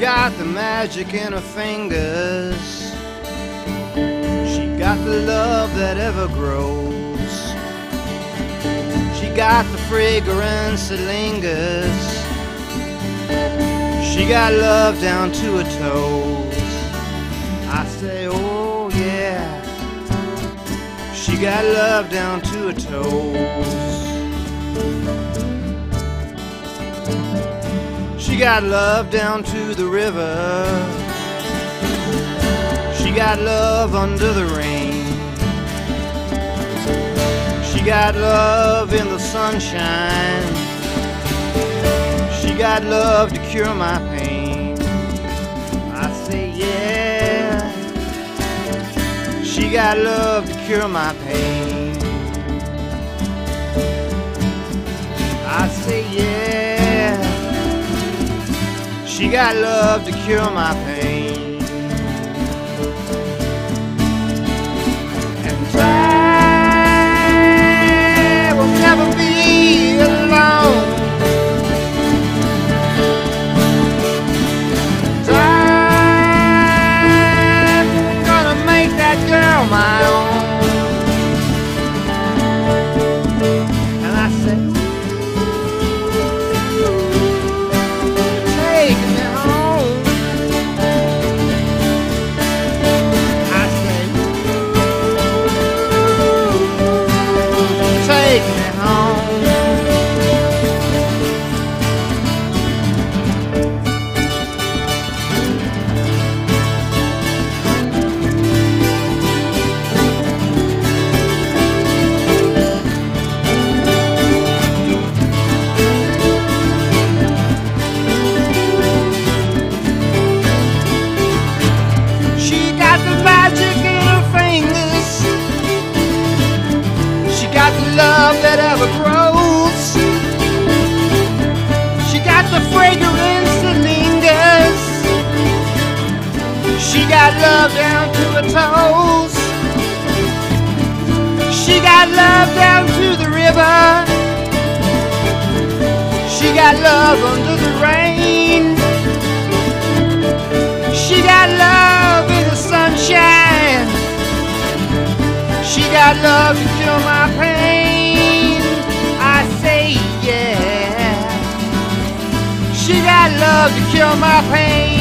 got the magic in her fingers. She got the love that ever grows. She got the fragrance that lingers. She got love down to her toes. I say, oh yeah, she got love down to her toes. She got love down to the river. She got love under the rain. She got love in the sunshine. She got love to cure my pain. I say yeah, she got love to cure my pain. I say yeah, she got love to cure my pain. Love that ever grows. She got the fragrance that lingers. She got love down to her toes. She got love down to the river. She got love under the rain. She got love in the sunshine. She got love to cure my pain. She got love to cure my pain.